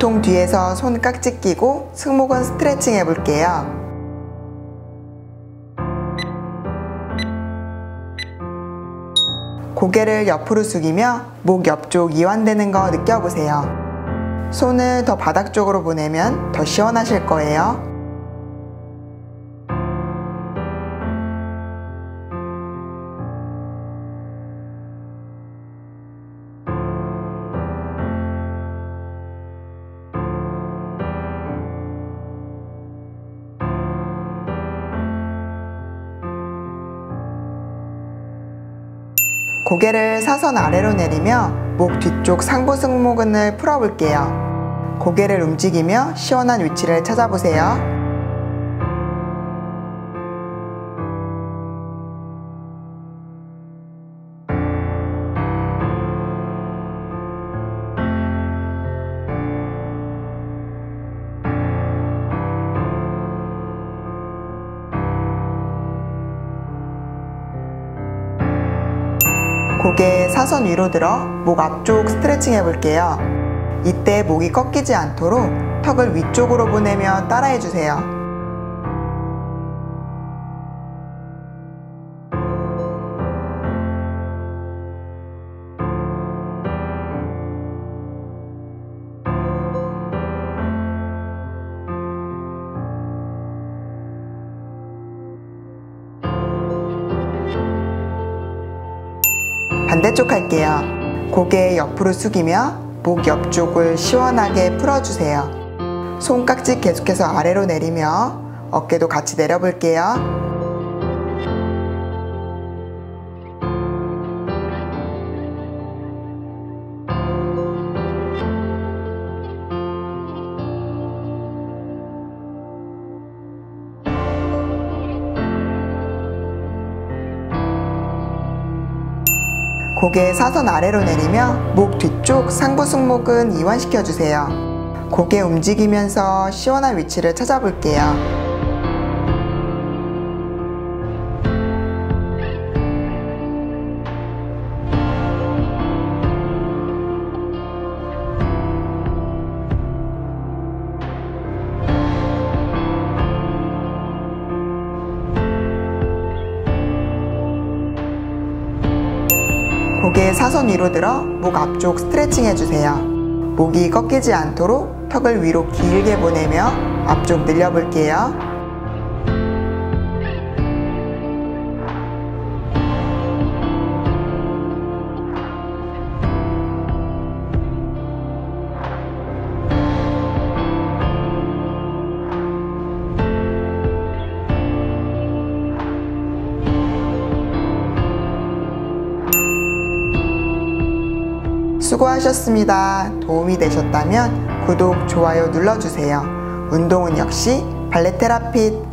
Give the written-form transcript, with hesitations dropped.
보통 뒤에서 손 깍지 끼고 승모근 스트레칭 해볼게요. 고개를 옆으로 숙이며 목 옆쪽 이완되는 거 느껴보세요. 손을 더 바닥 쪽으로 보내면 더 시원하실 거예요. 고개를 사선 아래로 내리며 목 뒤쪽 상부 승모근을 풀어볼게요. 고개를 움직이며 시원한 위치를 찾아보세요. 고개 사선 위로 들어 목 앞쪽 스트레칭 해볼게요. 이때 목이 꺾이지 않도록 턱을 위쪽으로 보내며 따라해주세요. 반대쪽 할게요. 고개 옆으로 숙이며 목 옆쪽을 시원하게 풀어주세요. 손깍지 계속해서 아래로 내리며 어깨도 같이 내려볼게요. 고개 사선 아래로 내리며 목 뒤쪽 상부 승모근 이완시켜주세요. 고개 움직이면서 시원한 위치를 찾아볼게요. 고개 사선 위로 들어 목 앞쪽 스트레칭 해주세요. 목이 꺾이지 않도록 턱을 위로 길게 보내며 앞쪽 늘려볼게요. 수고하셨습니다. 도움이 되셨다면 구독, 좋아요 눌러주세요. 운동은 역시 발레 테라핏!